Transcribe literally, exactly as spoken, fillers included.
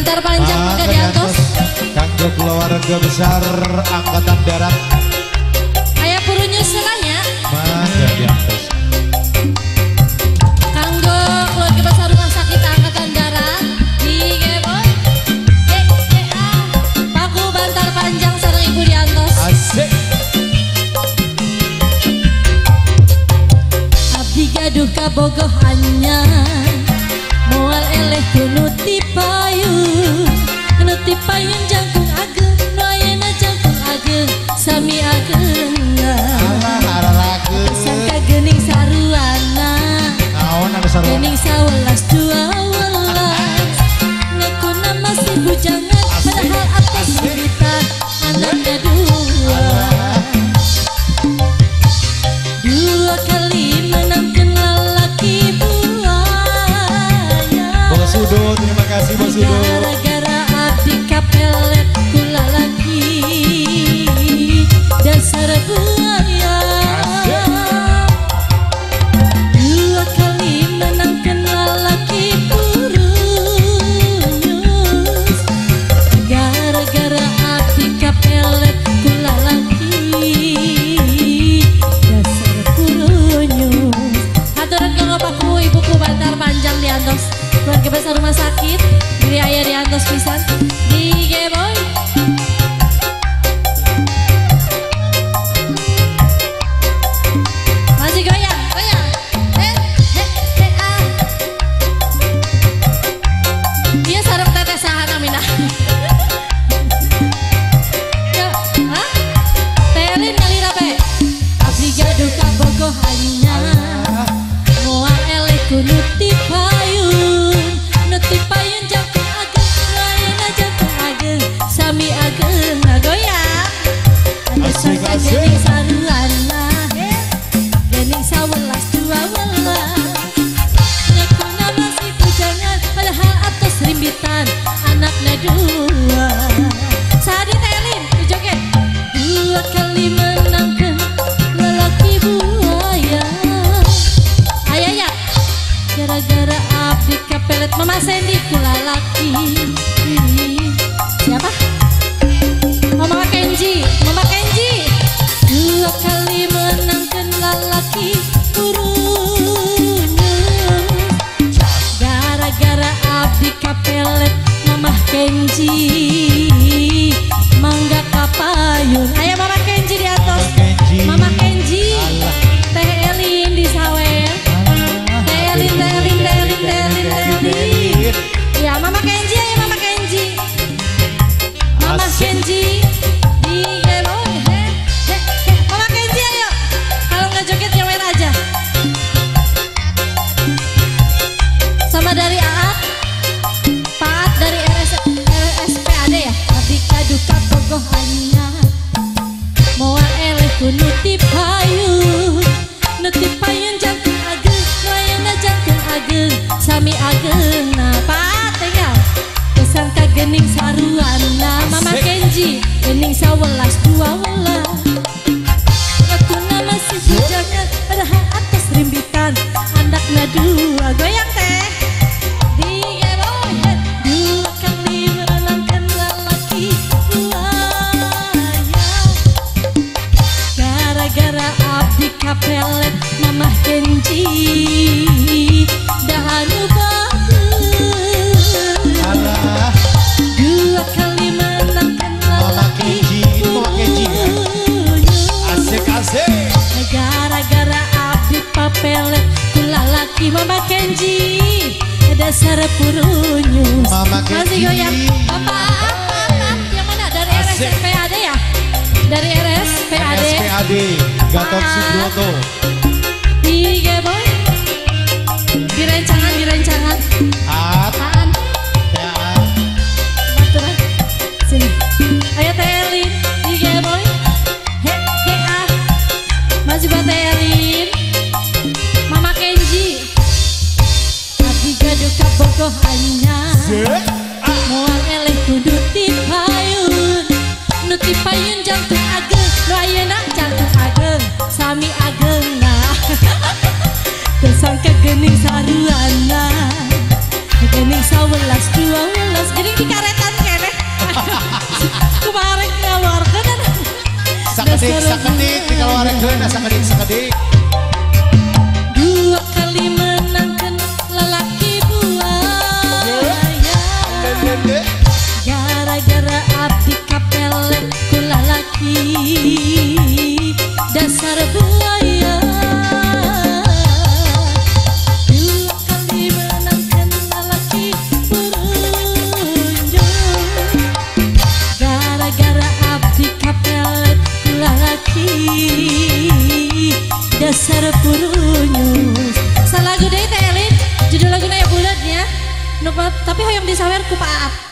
Bantar Panjang udah diatus. Kanggo keluarga besar Angkatan Darat. Kaya puru nyusulanya. Masa diatus. Kanggo keluarga besar Rumah Sakit Angkatan Darat di Gebon. D K A Paku Bantar Panjang sareng Ibu diatus. Asik. Abdi gaduh kabogohannya. Moal eleh tunuti payung, nuti payung jangkung ageng, noyena jangkung ageng, sami ageng. Sangka gening saruana, gening sawelas dua welas. Ngaku nama si bujangan, padahal atas cerita anaknya dua. Dua kali menangkan lelaki buahnya. Bos Udo, terima kasih Bos Udo. Sangka gening saruana, gening saruana. Awelas dua welas jadi dikaretan kene. Kemarin ngaluarkeun kan. Sakedik sakedik dikaluarkeun sakedik sakedik. Dua kali menangkeun lalaki buaya. Gara-gara abdi kapelet ku lalaki dasar buaya. Dasar purunyus salah gede teh Elin judul lagu naya bulatnya, tapi hoyong disawer ku paap.